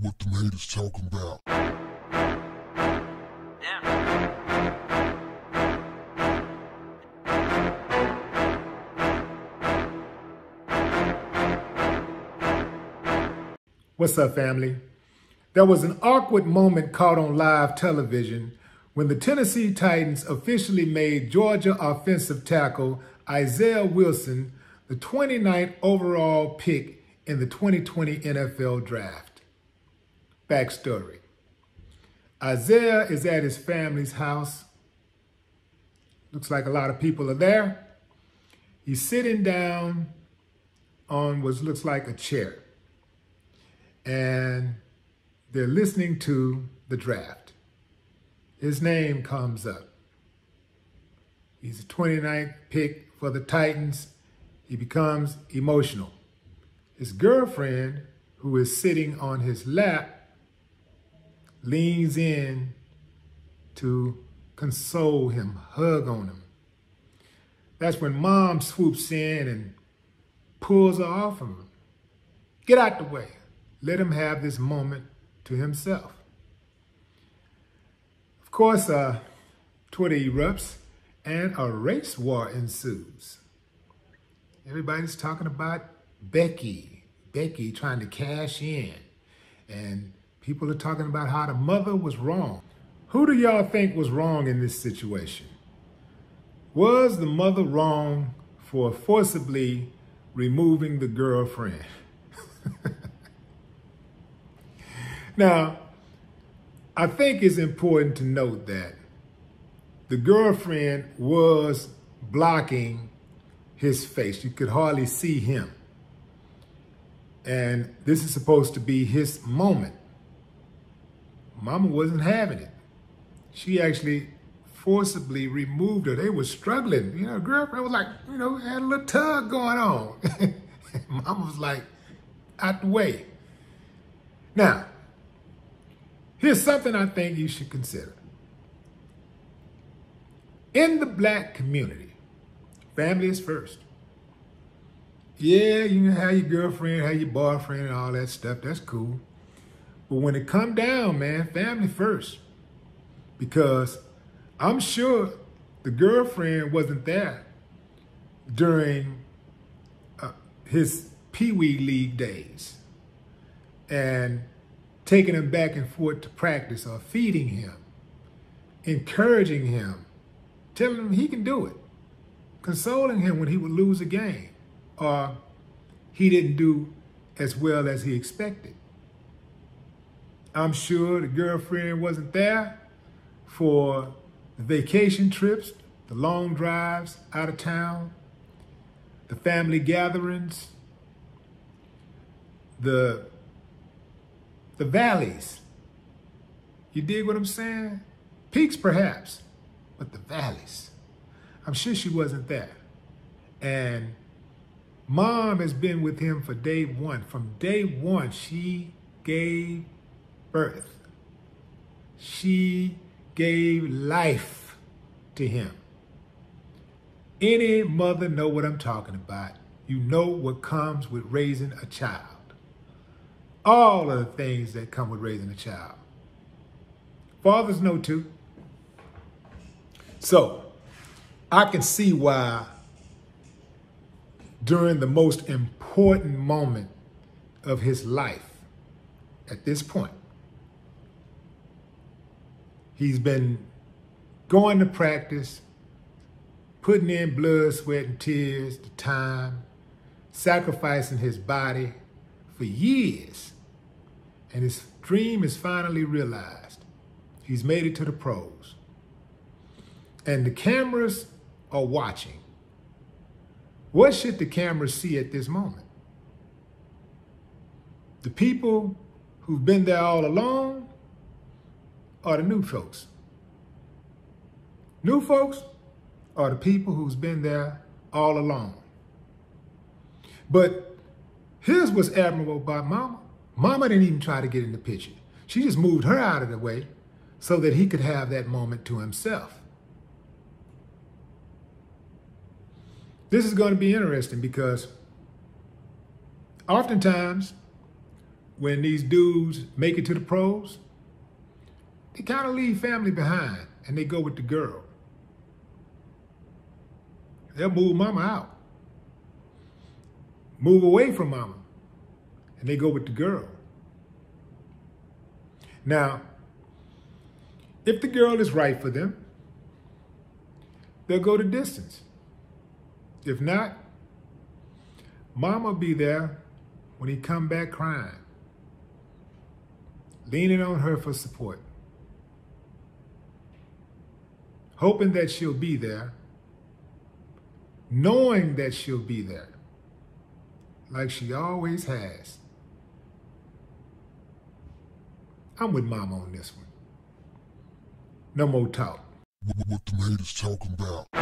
what the haters talking about. Yeah. What's up, family? There was an awkward moment caught on live television when the Tennessee Titans officially made Georgia offensive tackle Isaiah Wilson the 29th overall pick in the 2020 NFL Draft. Backstory. Isaiah is at his family's house. Looks like a lot of people are there. He's sitting down on what looks like a chair. And they're listening to the draft. His name comes up. He's the 29th pick for the Titans. He becomes emotional. His girlfriend, who is sitting on his lap, leans in to console him, hug on him. That's when mom swoops in and pulls her off of him. Get out the way. Let him have this moment to himself. Of course, Twitter erupts and a race war ensues. Everybody's talking about Becky trying to cash in. And people are talking about how the mother was wrong. Who do y'all think was wrong in this situation? Was the mother wrong for forcibly removing the girlfriend? Now, I think it's important to note that the girlfriend was blocking his face. You could hardly see him. And this is supposed to be his moment. Mama wasn't having it. She actually forcibly removed her. They were struggling. You know, girlfriend was like, you know, had a little tug going on. Mama was like, out the way. Now, here's something I think you should consider. In the black community, family is first. Yeah, you can have your girlfriend, have your boyfriend and all that stuff. That's cool. But when it come down, man, family first. Because I'm sure the girlfriend wasn't there during his Pee Wee League days and taking him back and forth to practice or feeding him, encouraging him, telling him he can do it. Consoling him when he would lose a game or he didn't do as well as he expected. I'm sure the girlfriend wasn't there for the vacation trips, the long drives out of town, the family gatherings, the valleys. You dig what I'm saying? Peaks perhaps, but the valleys. I'm sure she wasn't there. And mom has been with him for day one. From day one, she gave birth. She gave life to him. Any mother know what I'm talking about. You know what comes with raising a child. All of the things that come with raising a child. Fathers know too. So, I can see why during the most important moment of his life at this point, he's been going to practice, putting in blood, sweat, and tears, the time, sacrificing his body for years. And his dream is finally realized. He's made it to the pros. And the cameras are watching. What should the cameras see at this moment? The people who've been there all along are the new folks. New folks are the people who's been there all along. But here's what's admirable about Mama. Mama didn't even try to get in the picture. She just moved her out of the way so that he could have that moment to himself. This is going to be interesting because oftentimes when these dudes make it to the pros, they kind of leave family behind and they go with the girl. They'll move mama out, move away from mama, and they go with the girl. Now, if the girl is right for them, they'll go the distance. If not, mama be there when he come back crying, leaning on her for support, hoping that she'll be there, knowing that she'll be there, like she always has. I'm with mama on this one. No more talk. What the haters talking about?